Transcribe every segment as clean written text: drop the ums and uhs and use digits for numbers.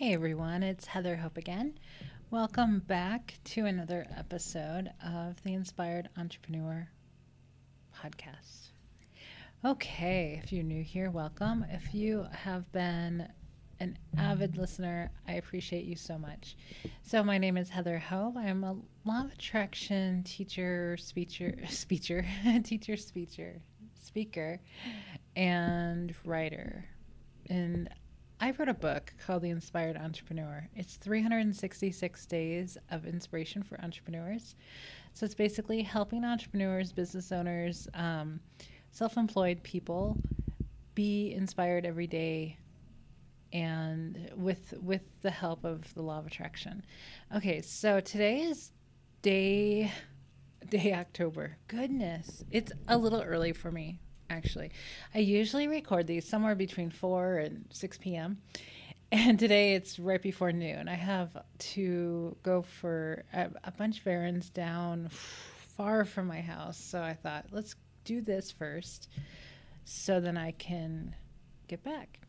Hey everyone, it's Heather Hope again. Welcome back to another episode of the Inspired Entrepreneur podcast. Okay, if you're new here, welcome. If you have been an avid listener, I appreciate you so much. So my name is Heather Hope. I'm a Law of Attraction speaker, and writer. And I wrote a book called The Inspired Entrepreneur. It's 366 days of inspiration for entrepreneurs. So it's basically helping entrepreneurs, business owners, self-employed people be inspired every day, and with the help of the Law of Attraction. Okay, so today is day October. Goodness, it's a little early for me. Actually, I usually record these somewhere between 4 and 6 p.m. and today it's right before noon. I have to go for a bunch of errands down far from my house, so I thought, let's do this first so then I can get back.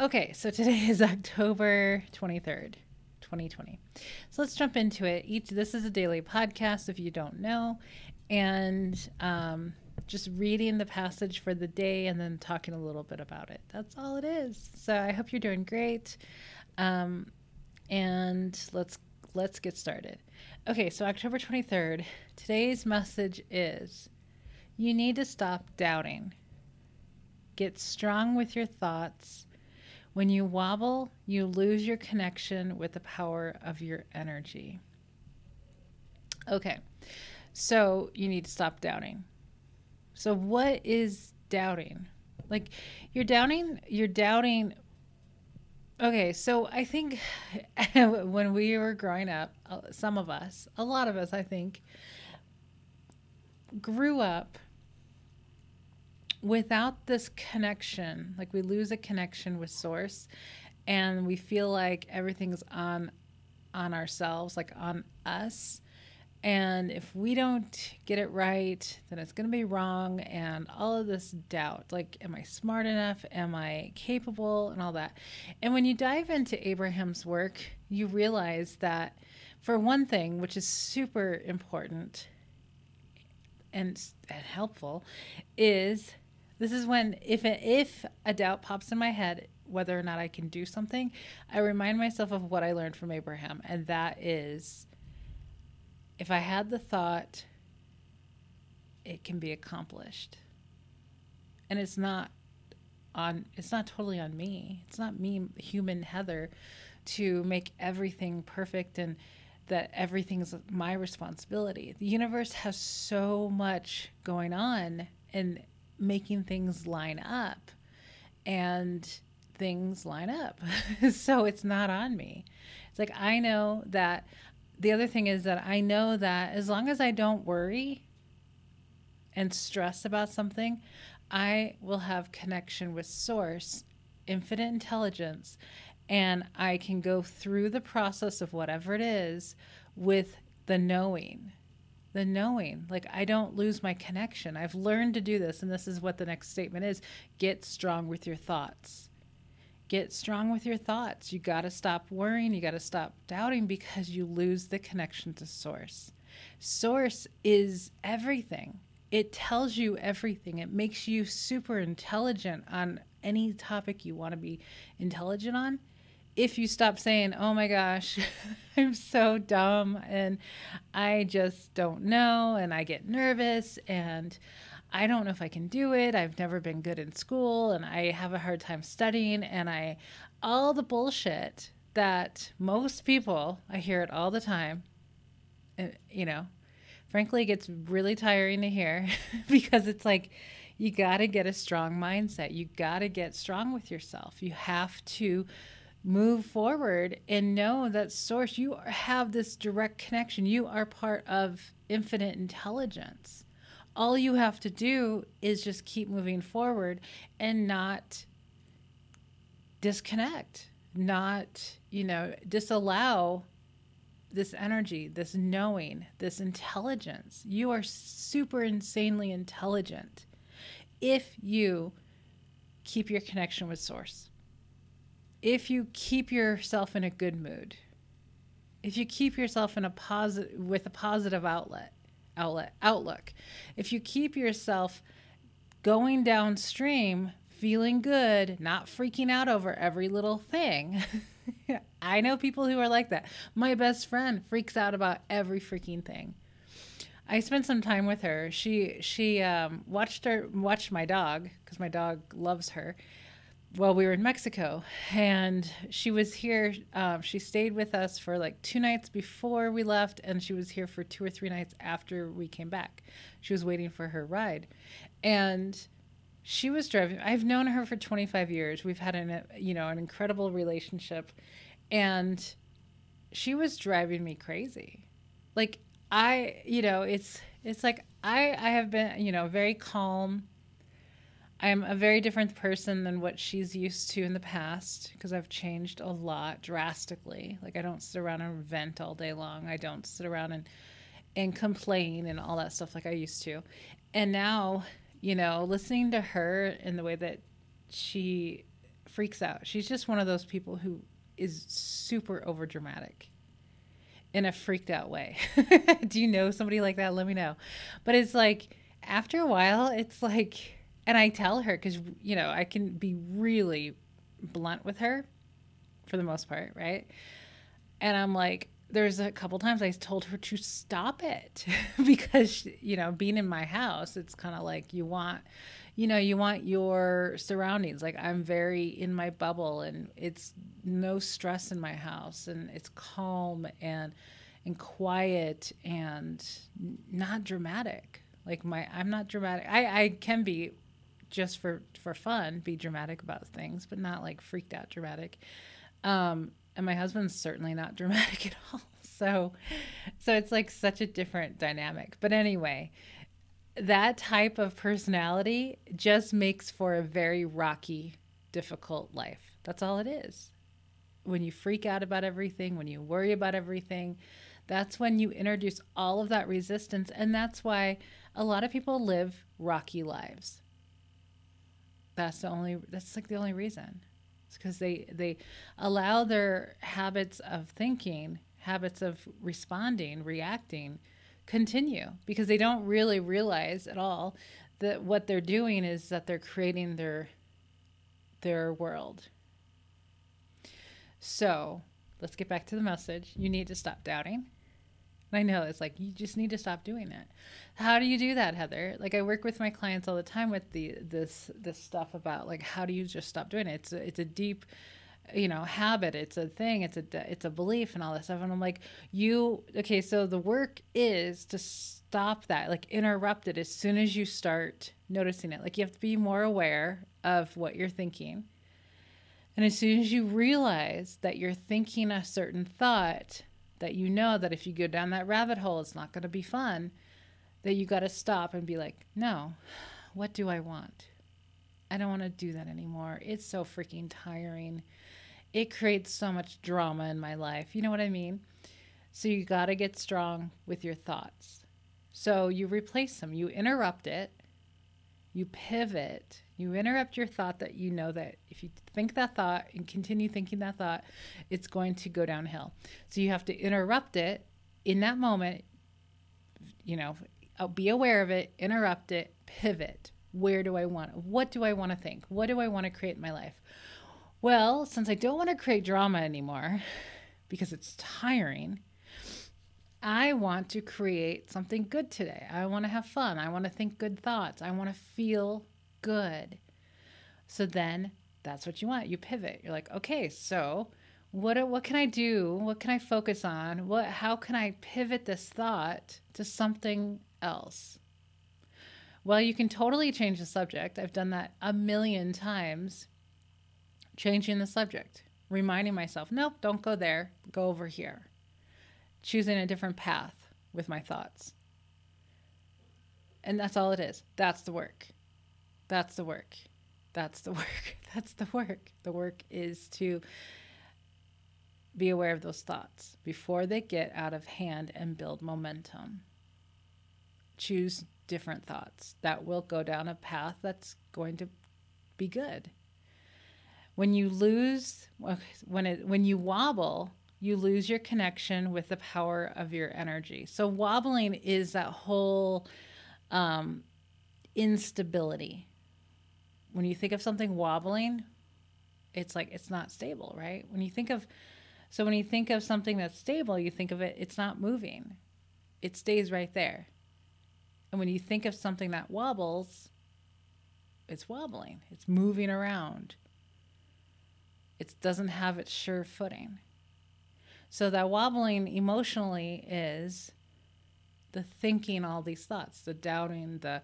Okay, so today is October 23rd, 2020. So let's jump into it. This is a daily podcast, if you don't know, and just reading the passage for the day and then talking a little bit about it. That's all it is. So I hope you're doing great. And let's get started. Okay, so October 23rd, today's message is, you need to stop doubting. Get strong with your thoughts. When you wobble, you lose your connection with the power of your energy. Okay, so you need to stop doubting. So what is doubting? Like you're doubting. Okay. So I think when we were growing up, a lot of us, I think, grew up without this connection. Like we lose a connection with Source and we feel like everything's on ourselves, like on us. And if we don't get it right, then it's going to be wrong. And all of this doubt, like, am I smart enough? Am I capable? And all that. And when you dive into Abraham's work, you realize that, for one thing, which is super important and helpful, is when if a doubt pops in my head, whether or not I can do something, I remind myself of what I learned from Abraham. And that is, if I had the thought, it can be accomplished. And it's not totally on me. It's not me, human Heather, to make everything perfect and that everything's my responsibility. The universe has so much going on and making things line up, and things line up. So it's not on me. It's like, I know that. The other thing is that I know that as long as I don't worry and stress about something, I will have connection with Source, Infinite Intelligence, and I can go through the process of whatever it is with the knowing. Like, I don't lose my connection. I've learned to do this, and this is what the next statement is. Get strong with your thoughts. Get strong with your thoughts. You got to stop worrying. You got to stop doubting, because you lose the connection to Source. Source is everything. It tells you everything. It makes you super intelligent on any topic you want to be intelligent on. If you stop saying, oh my gosh, I'm so dumb and I just don't know and I get nervous and I don't know if I can do it. I've never been good in school and I have a hard time studying, and all the bullshit that most people, I hear it all the time. And, frankly, it gets really tiring to hear because it's like, you got to get a strong mindset. You got to get strong with yourself. You have to move forward and know that Source, you have this direct connection. You are part of Infinite Intelligence. All you have to do is just keep moving forward and not disconnect, not, disallow this energy, this knowing, this intelligence. You are super insanely intelligent if you keep your connection with Source. if you keep yourself in a good mood, if you keep yourself in a positive, with a positive outlook, if you keep yourself going downstream, feeling good, not freaking out over every little thing. I know people who are like that. My best friend freaks out about every freaking thing. I spent some time with her. She watched my dog, because my dog loves her, while we were in Mexico. And she was here. She stayed with us for like 2 nights before we left, and she was here for 2 or 3 nights after we came back. She was waiting for her ride, and she was driving. I've known her for 25 years. We've had an incredible relationship, and she was driving me crazy. Like, it's like I have been, very calm. I'm a very different person than what she's used to in the past, because I've changed a lot drastically. Like, I don't sit around and vent all day long. I don't sit around and complain and all that stuff like I used to. And now, listening to her and the way that she freaks out, she's just one of those people who is super over dramatic in a freaked out way. Do you know somebody like that? Let me know. But it's like, after a while, it's like, and I tell her, because, I can be really blunt with her for the most part, right? And I'm like, there's a couple times I told her to stop it because, being in my house, it's kind of like you want your surroundings. Like, I'm very in my bubble, and it's no stress in my house, and it's calm and quiet and not dramatic. Like, I'm not dramatic. I can be, just for fun, be dramatic about things, but not like freaked out dramatic. And my husband's certainly not dramatic at all. So it's like such a different dynamic. But anyway, that type of personality just makes for a very rocky, difficult life. That's all it is. When you freak out about everything, when you worry about everything, that's when you introduce all of that resistance. And that's why a lot of people live rocky lives. That's like the only reason. It's because they allow their habits of thinking, habits of responding, reacting, continue, because they don't really realize at all that what they're doing is that they're creating their world. So let's get back to the message. You need to stop doubting. And I know it's like, you just need to stop doing it. How do you do that, Heather? Like, I work with my clients all the time with this stuff about, like, how do you just stop doing it? It's a deep, habit. It's a thing. It's a belief and all that stuff. And I'm like, so the work is to stop that, like, interrupt it as soon as you start noticing it. Like, you have to be more aware of what you're thinking. And as soon as you realize that you're thinking a certain thought, that you know that if you go down that rabbit hole, it's not going to be fun, that you got to stop and be like, no, what do I want? I don't want to do that anymore. It's so freaking tiring. It creates so much drama in my life. You know what I mean? So you got to get strong with your thoughts. So you replace them. You interrupt it. You pivot. You interrupt your thought that you know that if you think that thought and continue thinking that thought, it's going to go downhill. So you have to interrupt it in that moment, be aware of it, interrupt it, pivot. Where do I want it? What do I want to think? What do I want to create in my life? Well, since I don't want to create drama anymore because it's tiring, I want to create something good today. I want to have fun. I want to think good thoughts. I want to feel good. So then that's what you want. You pivot. You're like, okay, so what can I do? What can I focus on? How can I pivot this thought to something else? Well, you can totally change the subject. I've done that 1,000,000 times, changing the subject, reminding myself, nope, don't go there. Go over here. Choosing a different path with my thoughts. And that's all it is. That's the work. That's the work. That's the work. That's the work. The work is to be aware of those thoughts before they get out of hand and build momentum. Choose different thoughts that will go down a path that's going to be good. When you lose, when you wobble, you lose your connection with the power of your energy. So wobbling is that whole instability. When you think of something wobbling, it's like it's not stable, right? When you think of, so when you think of something that's stable, you think of it, it's not moving. It stays right there. And when you think of something that wobbles, it's wobbling. It's moving around. It doesn't have its sure footing. So that wobbling emotionally is the thinking all these thoughts, the doubting, the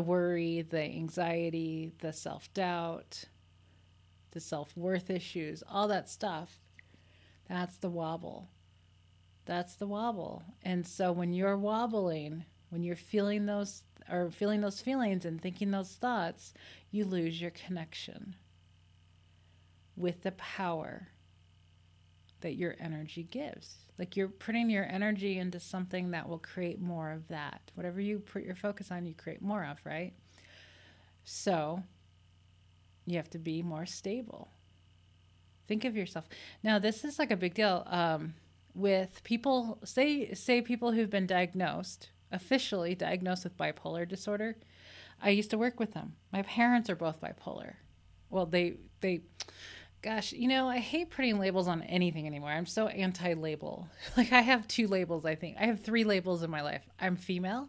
worry, the anxiety, the self-doubt, the self-worth issues, all that stuff. That's the wobble. That's the wobble. And so when you're wobbling, when you're feeling those or feeling those feelings and thinking those thoughts, you lose your connection with the power that your energy gives. Like you're putting your energy into something that will create more of that. Whatever you put your focus on, you create more of, right? So you have to be more stable. Think of yourself. Now, this is like a big deal with people, say people who've been diagnosed, officially diagnosed with bipolar disorder. I used to work with them. My parents are both bipolar. Well, they gosh, you know, I hate putting labels on anything anymore. I'm so anti-label. Like I have 2 labels, I think. I have 3 labels in my life. I'm female,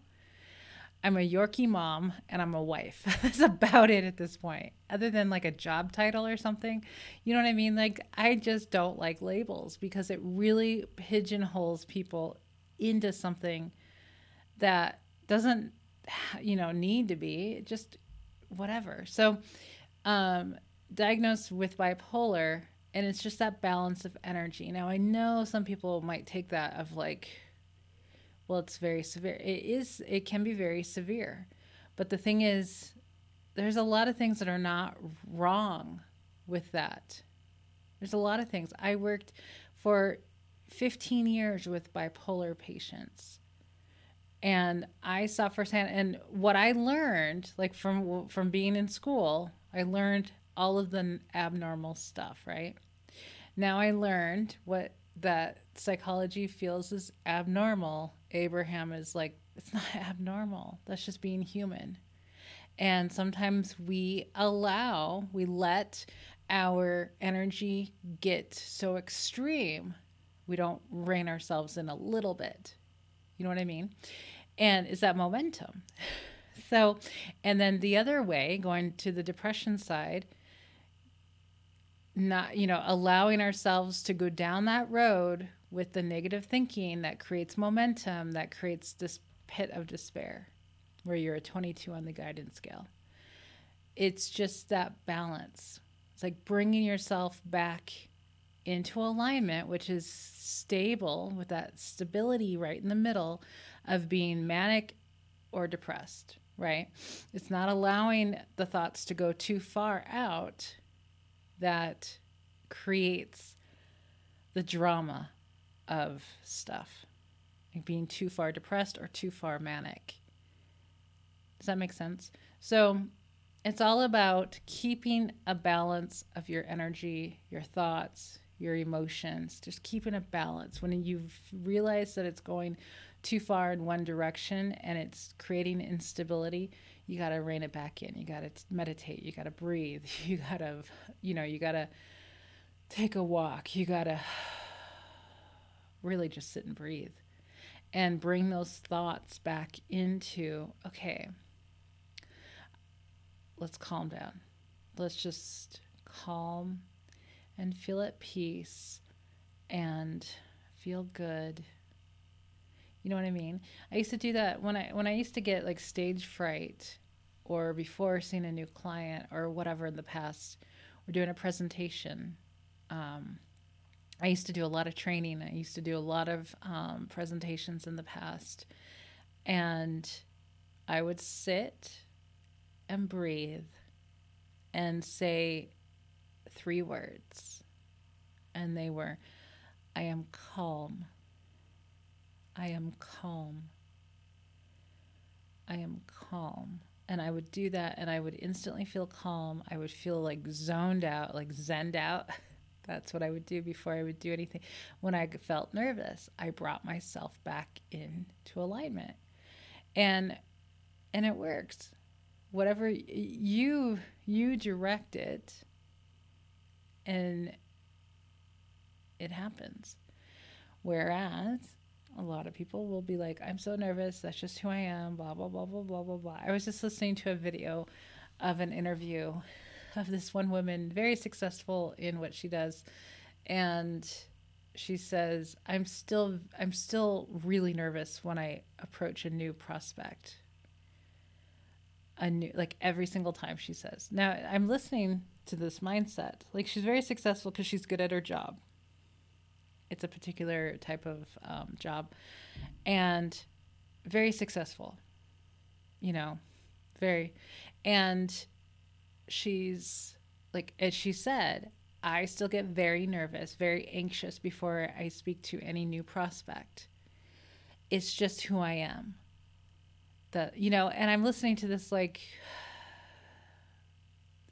I'm a Yorkie mom, and I'm a wife. That's about it at this point. Other than like a job title or something. You know what I mean? Like I just don't like labels because it really pigeonholes people into something that doesn't, you know, need to be, just whatever. So, diagnosed with bipolar, and it's just that balance of energy. Now, I know some people might take that of like, well, it's very severe. It is, it can be very severe. But the thing is, there's a lot of things that are not wrong with that. There's a lot of things. I worked for 15 years with bipolar patients. And I saw firsthand, and what I learned, like from being in school, I learned all of the abnormal stuff, right? Now I learned what that psychology feels is abnormal. Abraham is like, it's not abnormal. That's just being human. And sometimes we let our energy get so extreme, we don't rein ourselves in a little bit. You know what I mean? And is that momentum? So, and then the other way, going to the depression side, not, you know, allowing ourselves to go down that road with the negative thinking that creates momentum, that creates this pit of despair where you're a 22 on the guidance scale. It's just that balance. It's like bringing yourself back into alignment, which is stable, with that stability right in the middle of being manic or depressed, right? It's not allowing the thoughts to go too far out that creates the drama of stuff, like being too far depressed or too far manic. Does that make sense? So it's all about keeping a balance of your energy, your thoughts, your emotions, just keeping a balance. When you realize that it's going too far in one direction and it's creating instability, you got to rein it back in. You got to meditate. You got to breathe. You got to, you know, you got to take a walk. You got to really just sit and breathe and bring those thoughts back into, okay, let's calm down. Let's just calm and feel at peace and feel good. You know what I mean? I used to do that when I used to get like stage fright or before seeing a new client or whatever in the past, or doing a presentation. I used to do a lot of training. I used to do a lot of presentations in the past, and I would sit and breathe and say 3 words, and they were, I am calm, I am calm, I am calm. And I would do that, and I would instantly feel calm. I would feel like zoned out, like zenned out. That's what I would do before I would do anything. When I felt nervous, I brought myself back into alignment. And it works. Whatever you direct it, and it happens. Whereas a lot of people will be like, I'm so nervous, that's just who I am, blah, blah, blah, blah, blah, blah, blah. I was just listening to a video of an interview of this one woman, very successful in what she does. And she says, I'm still really nervous when I approach a new prospect. Like every single time, she says. Now, I'm listening to this mindset. Like, she's very successful because she's good at her job. It's a particular type of job, and very successful, you know, very. And she's like, as she said, I still get very nervous, very anxious before I speak to any new prospect. It's just who I am. You know, and I'm listening to this, like,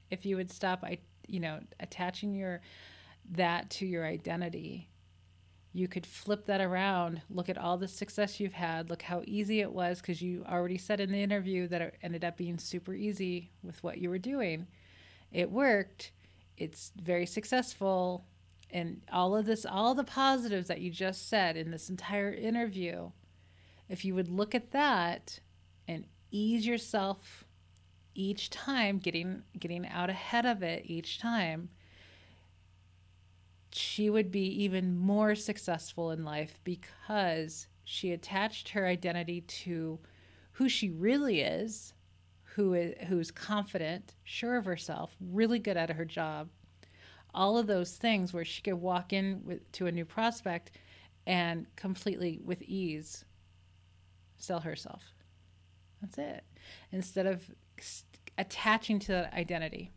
if you would stop, you know, attaching that to your identity, you could flip that around. Look at all the success you've had. Look how easy it was, because you already said in the interview that it ended up being super easy with what you were doing. It worked. It's very successful. And all of this, all the positives that you just said in this entire interview, if you would look at that and ease yourself each time, getting out ahead of it each time, she would be even more successful in life, because she attached her identity to who she really is, who's confident, sure of herself, really good at her job, all of those things, where she could walk in to a new prospect and completely with ease sell herself. That's it. Instead of attaching to that identity.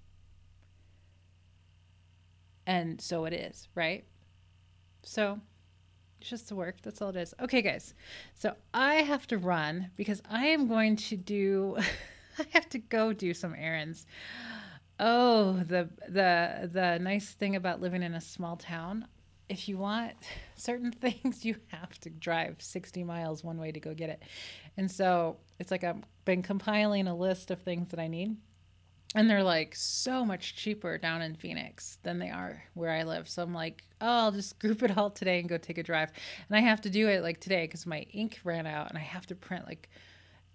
And so it is, right? So it's just the work. That's all it is. Okay, guys. So I have to run, because I am going to I have to go do some errands. Oh, the nice thing about living in a small town. If you want certain things, you have to drive 60 miles one way to go get it. And so it's like I've been compiling a list of things that I need. And they're like so much cheaper down in Phoenix than they are where I live. So I'm like, oh, I'll just group it all today and go take a drive. And I have to do it like today, because my ink ran out and I have to print like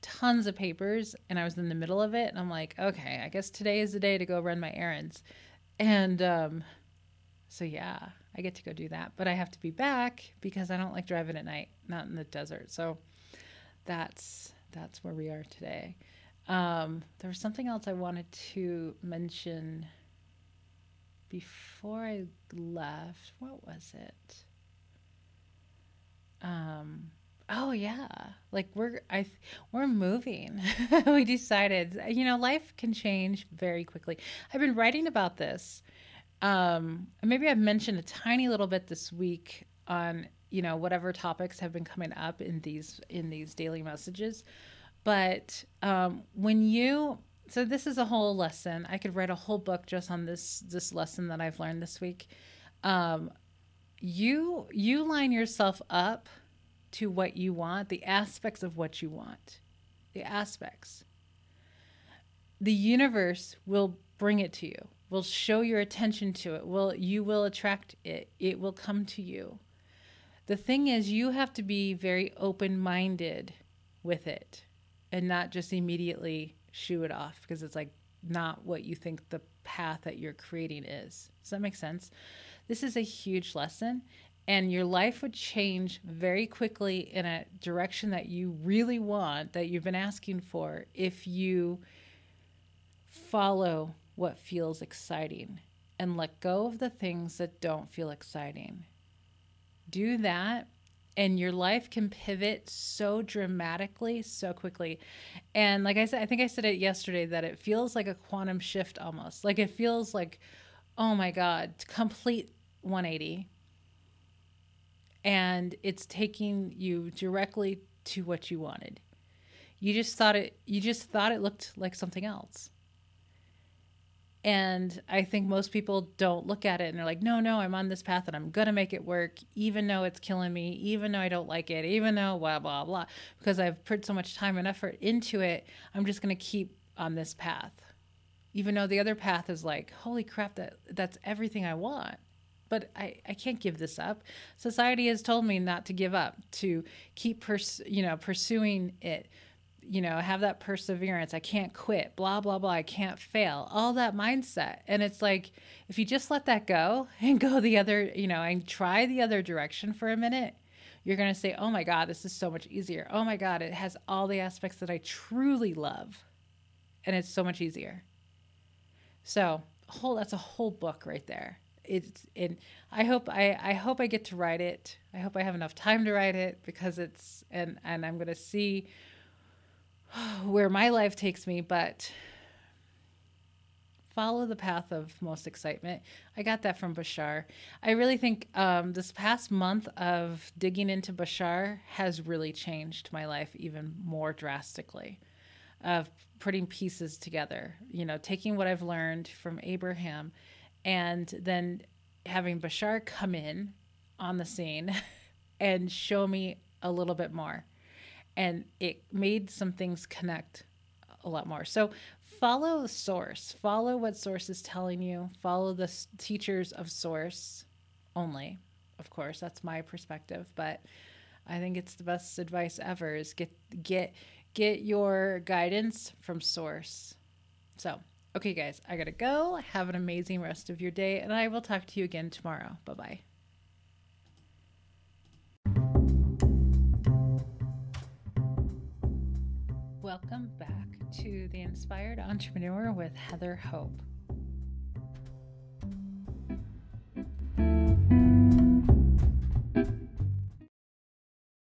tons of papers. And I was in the middle of it. And I'm like, okay, I guess today is the day to go run my errands. And so, yeah, I get to go do that. But I have to be back, because I don't like driving at night, not in the desert. So that's where we are today. There was something else I wanted to mention before I left. What was it? Oh yeah. Like we're moving. We decided, you know, life can change very quickly. I've been writing about this. Maybe I've mentioned a tiny little bit this week on, you know, whatever topics have been coming up in these daily messages. But so this is a whole lesson. I could write a whole book just on this lesson that I've learned this week. You line yourself up to what you want, the aspects of what you want, the aspects. The universe will bring it to you, will show your attention to it, you will attract it, it will come to you. The thing is, you have to be very open-minded with it, and not just immediately shoo it off, because it's like not what you think the path that you're creating is. Does that make sense? This is a huge lesson, and your life would change very quickly in a direction that you really want, that you've been asking for, if you follow what feels exciting and let go of the things that don't feel exciting. Do that, and your life can pivot so dramatically, so quickly. And like I said, I think I said it yesterday, that it feels like a quantum shift almost. Like it feels like, oh my God, complete 180. And it's taking you directly to what you wanted. You just thought it looked like something else. And I think most people don't look at it and they're like, no, I'm on this path and I'm going to make it work, even though it's killing me, even though I don't like it, even though blah, blah, blah, because I've put so much time and effort into it. I'm just going to keep on this path, even though the other path is like, holy crap, that's everything I want. But I can't give this up. Society has told me not to give up, to keep pursuing it. You know, have that perseverance. I can't quit, blah, blah, blah. I can't fail. All that mindset. And it's like, if you just let that go and go the other, and try the other direction for a minute, you're going to say, oh my God, this is so much easier. Oh my God, it has all the aspects that I truly love. And it's so much easier. So that's a whole book right there. I hope I get to write it. I hope I have enough time to write it, because and I'm going to see where my life takes me, but follow the path of most excitement. I got that from Bashar. I really think this past month of digging into Bashar has really changed my life even more drastically, of putting pieces together, taking what I've learned from Abraham and then having Bashar come in on the scene and show me a little bit more. And it made some things connect a lot more. So follow the source. Follow what source is telling you. Follow the teachers of source only. Of course, that's my perspective. But I think it's the best advice ever is get your guidance from source. So, okay, guys, I got to go. Have an amazing rest of your day. And I will talk to you again tomorrow. Bye-bye. Welcome back to The Inspired Entrepreneur with Heather Hope.